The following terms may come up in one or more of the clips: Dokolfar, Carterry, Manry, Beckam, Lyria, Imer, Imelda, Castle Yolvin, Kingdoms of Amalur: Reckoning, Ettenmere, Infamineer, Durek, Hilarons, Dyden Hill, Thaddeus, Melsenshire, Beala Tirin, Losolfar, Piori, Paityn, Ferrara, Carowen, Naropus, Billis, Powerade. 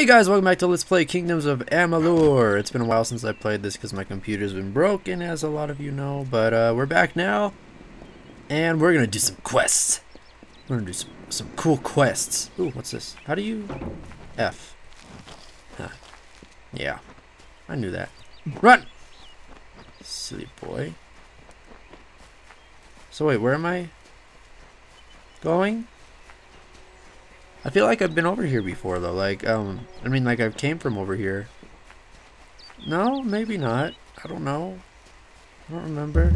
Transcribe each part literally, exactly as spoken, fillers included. Hey guys, welcome back to Let's Play Kingdoms of Amalur. It's been a while since I played this because my computer's been broken, as a lot of you know, but uh, we're back now, and we're gonna do some quests. We're gonna do some, some cool quests. Ooh, what's this? How do you... F. Huh. Yeah, I knew that. Run! Silly boy. So wait, where am I going? I feel like I've been over here before, though. Like, um, I mean, like, I've came from over here. No, maybe not. I don't know. I don't remember.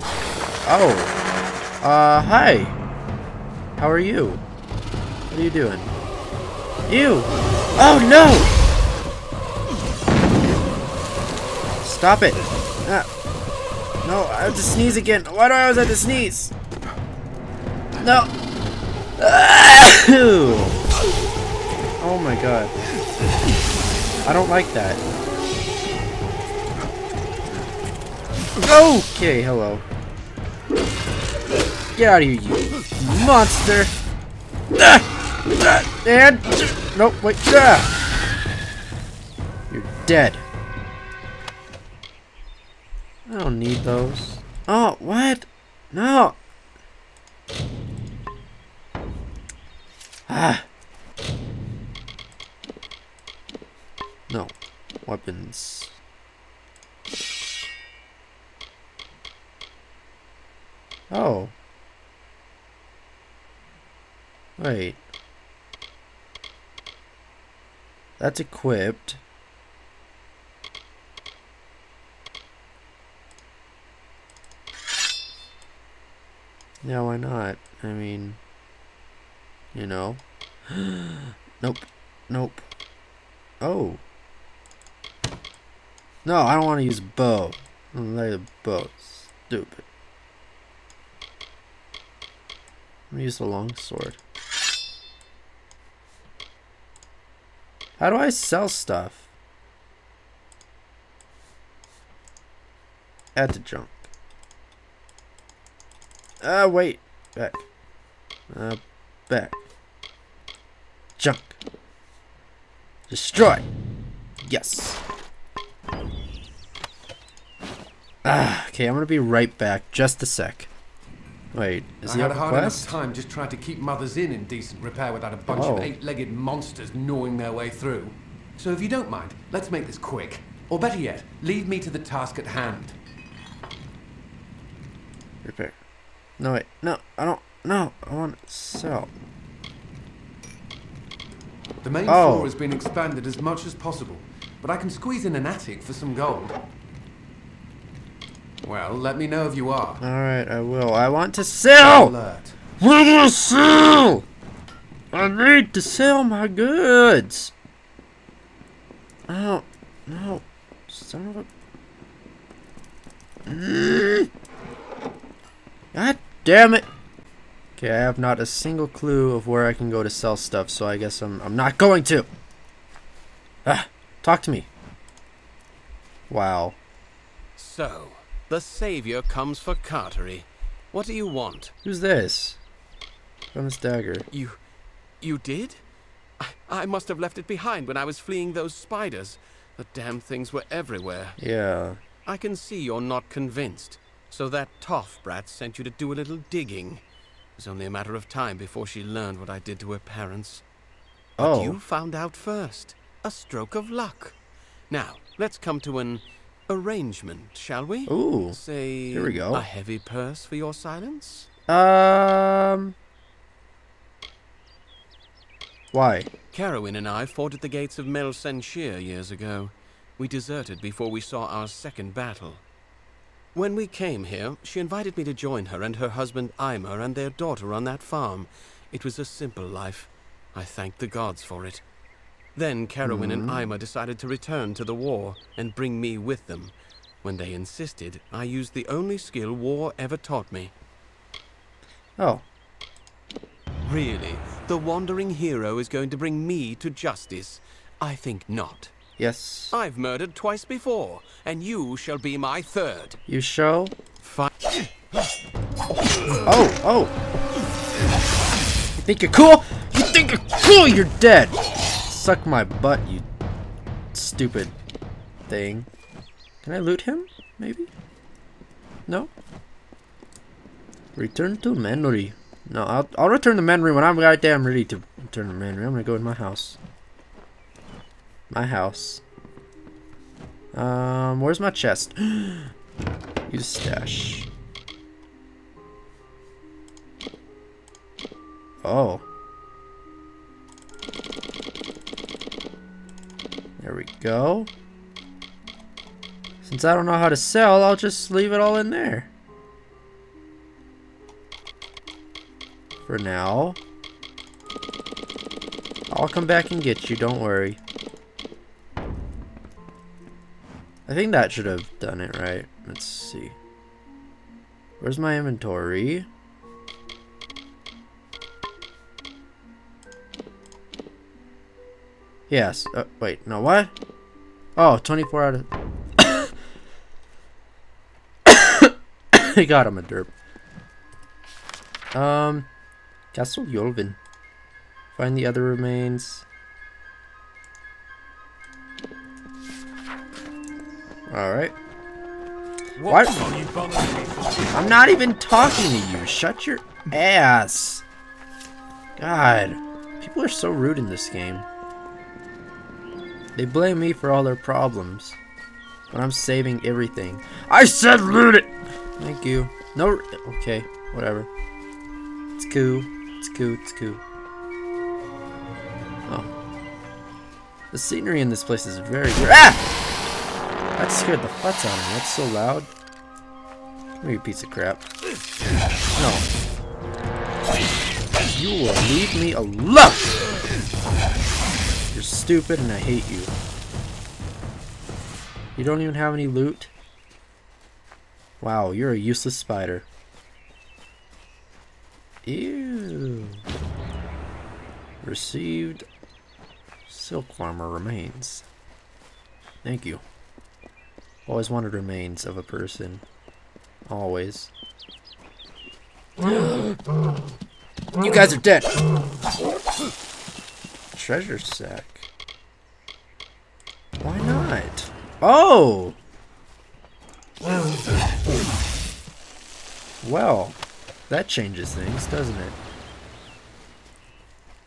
Oh. Uh, hi. How are you? What are you doing? Ew. Oh, no! Stop it. Ah. No, I have to sneeze again. Why do I always have to sneeze? No. Oh my god. I don't like that. Okay, hello. Get out of here, you monster! And... Nope, wait. You're dead. I don't need those. Oh, what? No! Ah! No. Weapons. Oh. Wait. That's equipped. Yeah, why not? I mean... You know. Nope. Nope. Oh. No, I don't want to use bow. I don't like the bow. Stupid. I'm going to use the long sword. How do I sell stuff? Add to junk. Ah, uh, wait. Back. Uh, back. Junk. Destroy. Yes. Ah, okay, I'm gonna be right back. Just a sec. Wait, is he on a quest? I had a hard enough time just trying to keep Mother's Inn in decent repair without a bunch oh. of eight-legged monsters gnawing their way through. So if you don't mind, let's make this quick. Or better yet, leave me to the task at hand. Repair. No wait, no, I don't. No, I want to sell. The main oh. floor has been expanded as much as possible, but I can squeeze in an attic for some gold. Well, let me know if you are. Alright, I will. I want to sell! Alert. I want to sell! I need to sell my goods! Oh, no. Son of a... God damn it! Okay, I have not a single clue of where I can go to sell stuff, so I guess I'm, I'm not going to! Ah, talk to me. Wow. So, the savior comes for Carterry. What do you want? Who's this? From dagger. You... you did? I, I must have left it behind when I was fleeing those spiders. The damn things were everywhere. Yeah. I can see you're not convinced. So that toff brat sent you to do a little digging. It was only a matter of time before she learned what I did to her parents. But oh. you found out first. A stroke of luck. Now, let's come to an arrangement, shall we? Ooh. Say, here we go. A heavy purse for your silence? Um. Why? Carowen and I fought at the gates of Melsenshire years ago. We deserted before we saw our second battle. When we came here, she invited me to join her and her husband Imer and their daughter on that farm. It was a simple life. I thanked the gods for it. Then Carowen mm-hmm. and Imer decided to return to the war and bring me with them. When they insisted, I used the only skill war ever taught me. Oh. Really? The wandering hero is going to bring me to justice? I think not. Yes. I've murdered twice before, and you shall be my third. You shall? Fine. Oh, oh. You think you're cool? You think you're cool? You're dead. suck my butt, you stupid thing. Can I loot him? Maybe? No? Return to Manry. No, I'll, I'll return to Manry when I'm goddamn ready to return to Manry. I'm gonna go in my house. My house. Um, where's my chest? Use stash. Oh. There we go. Since I don't know how to sell, I'll just leave it all in there. For now. I'll come back and get you, don't worry. I think that should have done it right. Let's see. Where's my inventory? Yes. Uh, wait, no, what? Oh, twenty-four out of... I got him a derp. Um, Castle Yolvin. Find the other remains. Alright. Why? I'm not even talking to you. Shut your ass. God. People are so rude in this game. They blame me for all their problems. But I'm saving everything. I said loot it! Thank you. No. Okay. Whatever. It's cool. It's cool. It's cool. Oh. The scenery in this place is very good. Ah! That scared the futz out of me. That's so loud. Come here, piece of crap. No. You will leave me alone! You're stupid and I hate you. You don't even have any loot? Wow, you're a useless spider. Ew. Received silk armor remains. Thank you. Always wanted remains of a person. Always. You guys are dead! Treasure sack. Why not? Oh! Well, that changes things, doesn't it?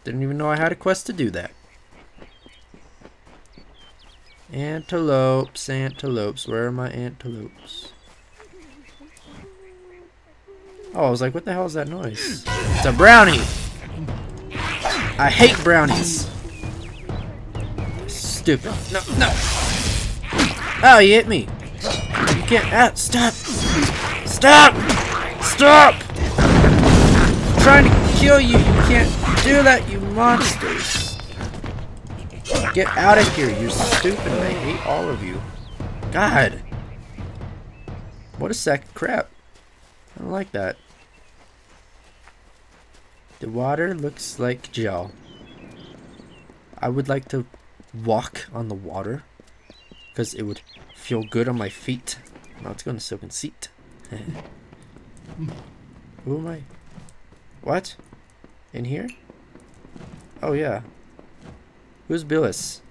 Didn't even know I had a quest to do that. Antelopes, antelopes, where are my antelopes? Oh, I was like, what the hell is that noise? It's a brownie! I hate brownies! Stupid. No, no! Oh, you hit me! You can't. Ah, stop! Stop! Stop! I'm trying to kill you! You can't do that, you monsters! Get out of here, you're stupid, and I hate all of you. God! What a sack of crap. I don't like that. The water looks like gel. I would like to walk on the water, because it would feel good on my feet. Now let's go in the silken seat. Who am I? What? In here? Oh yeah. Who's Billis?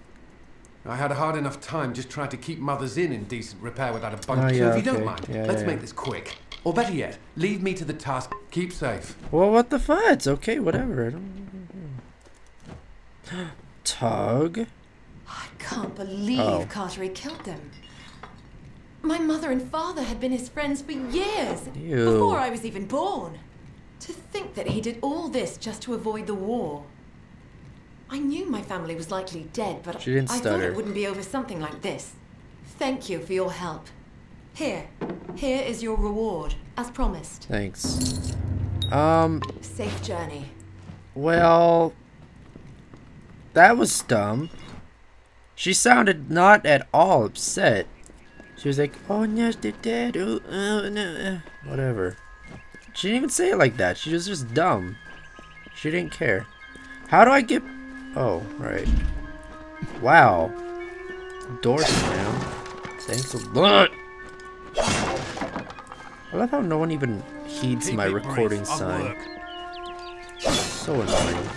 I had a hard enough time just trying to keep Mother's Inn in decent repair without a bunk. Oh, yeah, so if you okay. don't mind, yeah, let's yeah, make yeah. this quick. Or better yet, leave me to the task. Keep safe. Well, what the fuck? Okay, whatever. I don't... Tug? I can't believe oh. Carterry killed them. My mother and father had been his friends for years. Ew. Before I was even born. To think that he did all this just to avoid the war. I knew my family was likely dead, but I thought it wouldn't be over something like this. Thank you for your help. Here, here is your reward, as promised. Thanks. Um. Safe journey. Well, that was dumb. She sounded not at all upset. She was like, "Oh no, they're dead. Oh, oh no, whatever." She didn't even say it like that. She was just dumb. She didn't care. How do I get? Oh, right. Wow. Door slam. Thanks a lot. I love how no one even heeds Keep my recording sign. So annoying.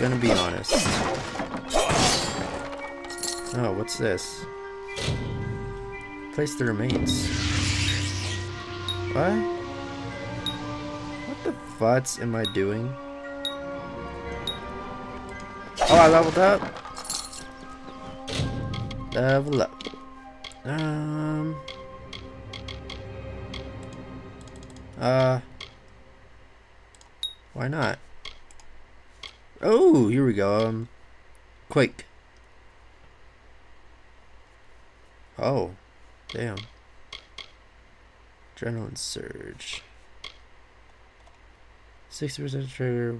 gonna be honest. Oh, what's this? Place the remains. What? What the futz am I doing? Oh, I leveled up. Level up. Um. Uh. Why not? Oh, here we go. Um, quick. Oh, damn. Adrenaline surge. Sixty percent trigger.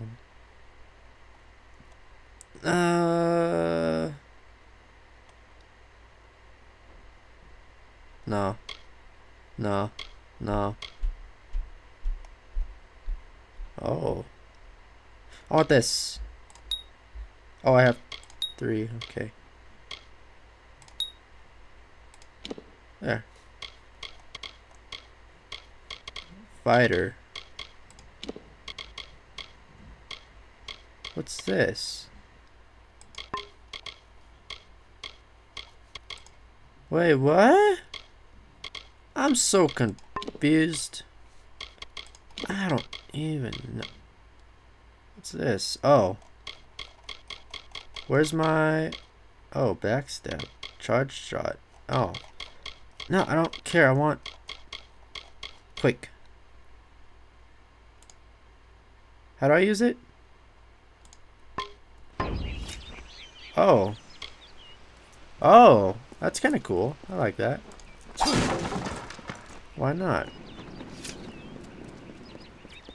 Uh. No. No. No. Oh. I want this. Oh, I have three. Okay. There. Fighter. What's this? Wait, what? I'm so confused. I don't even know. What's this? Oh. Where's my... Oh, backstab. Charge shot. Oh. No, I don't care. I want... Quick. How do I use it? Oh. Oh. That's kind of cool. I like that. Why not?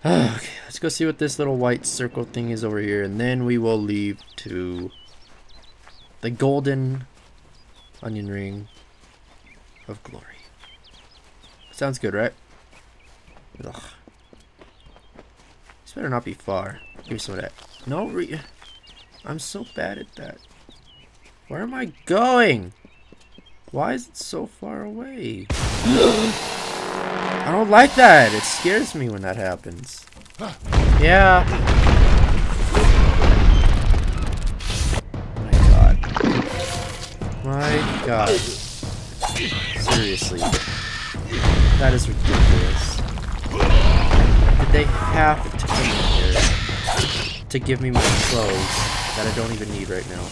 Okay, let's go see what this little white circle thing is over here, and then we will leave to the golden onion ring of glory. Sounds good, right? Ugh. This better not be far. Give me some of that. No, re I'm so bad at that. Where am I going? Why is it so far away? I don't like that. It scares me when that happens. Yeah. My God. My God. Seriously. That is ridiculous. Did they have to come in here to give me my clothes that I don't even need right now?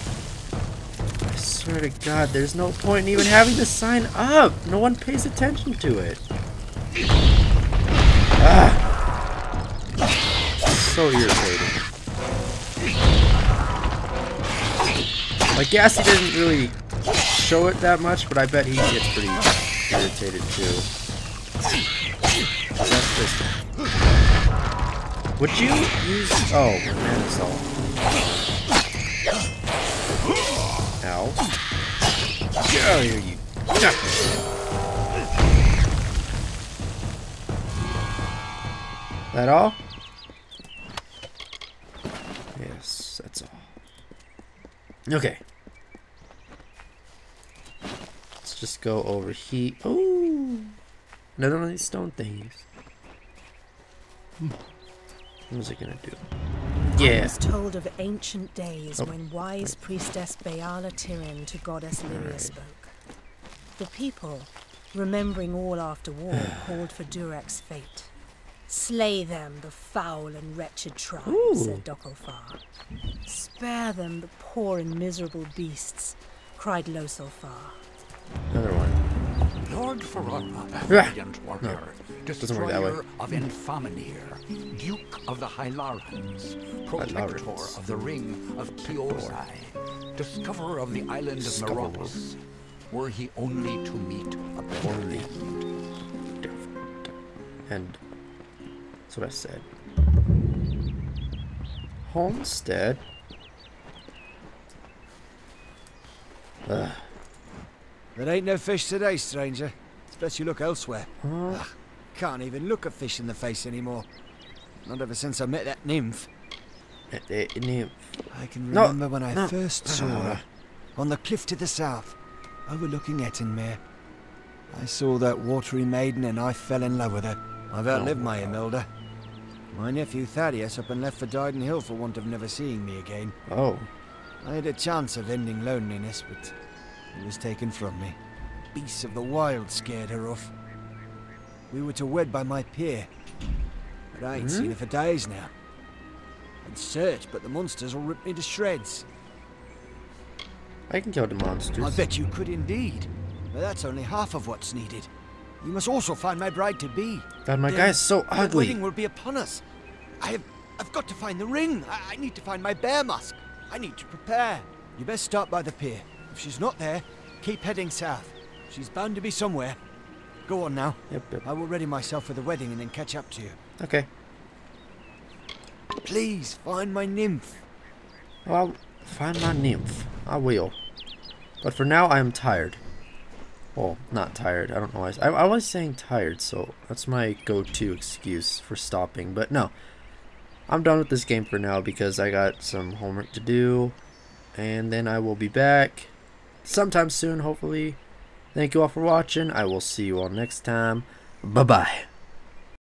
I swear to God, there's no point in even having to sign up. No one pays attention to it. Ah. So irritating. I guess he didn't really show it that much, but I bet he gets pretty irritated too. That's this one. Would you use... Oh, man, it's all... Ow. Get out of here, you duck. That all? Yes, that's all. Okay. Let's just go over here. Oh, another one of these stone things. Hmm. What was it gonna do? Yeah. I was told of ancient days oh. when wise right. priestess Beala Tirin to goddess Lyria right. spoke. The people, remembering all after war, called for Durek's fate. Slay them, the foul and wretched tribe, Ooh. said Dokolfar. Spare them, the poor and miserable beasts, cried Losolfar. Another one. Lord Ferrara, valiant warrior, no. destroyer of Infamineer, duke of the Hilarons, protector Hilarons. of the ring of Piori, discoverer of the island of Naropus, were he only to meet a better end. And... That's what I said. Homestead? Ugh. There ain't no fish today, stranger. It's best you look elsewhere. Huh? Ugh, can't even look a fish in the face anymore. Not ever since I met that nymph. Met that nymph. I can remember no, when I no. first saw her. On the cliff to the south, overlooking Ettenmere. I saw that watery maiden and I fell in love with her. I've outlived oh my, my Imelda. My nephew Thaddeus up and left for Dyden Hill for want of never seeing me again. Oh. I had a chance of ending loneliness, but it was taken from me. Beasts of the wild scared her off. We were to wed by my peer, but I ain't mm-hmm. seen her for days now. I'd search, but the monsters will rip me to shreds. I can kill the monsters. I bet you could indeed, but that's only half of what's needed. You must also find my bride-to-be. God, my the, guy is so ugly. The wedding will be upon us. I have, I've got to find the ring. I, I need to find my bear mask. I need to prepare. You best start by the pier. If she's not there, keep heading south. She's bound to be somewhere. Go on now. Yep, yep. I will ready myself for the wedding and then catch up to you. Okay. Please find my nymph. Well, find my nymph. I will. But for now, I am tired. Well, not tired. I don't know why. I, I was saying tired, so that's my go-to excuse for stopping. But no, I'm done with this game for now because I got some homework to do. And then I will be back sometime soon, hopefully. Thank you all for watching. I will see you all next time. Bye-bye.